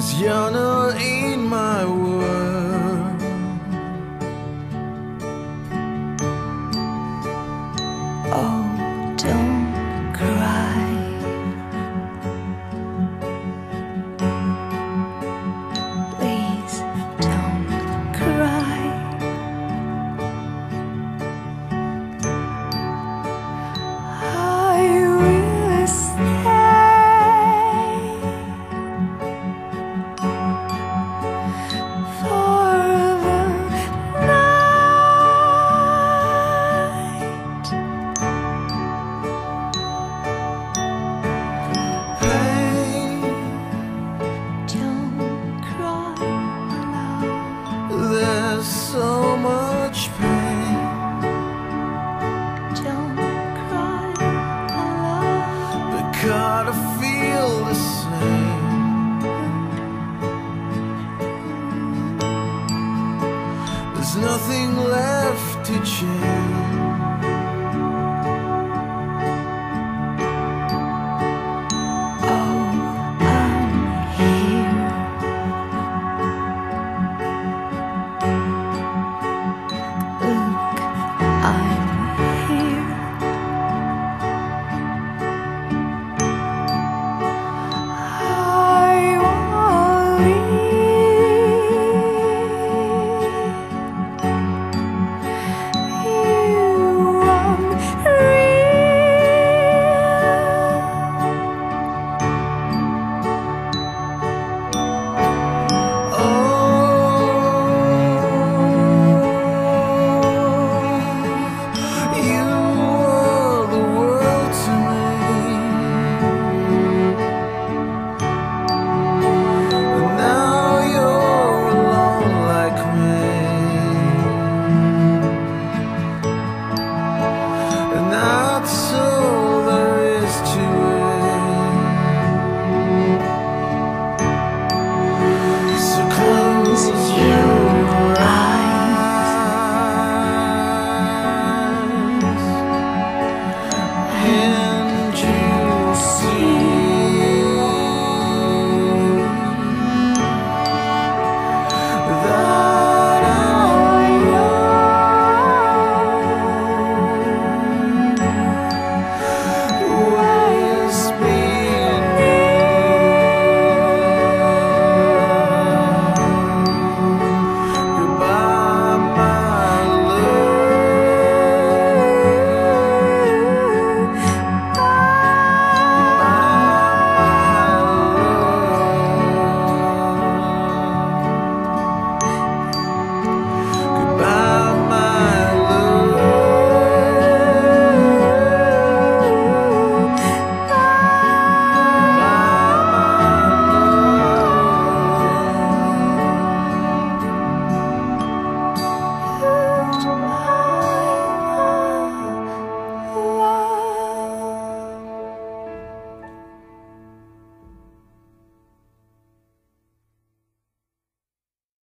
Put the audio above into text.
'Cause you're not in my world. Oh, don't cry. Please don't cry. I will stay. So much pain. Don't cry, my love. But gotta feel the same. There's nothing left to change.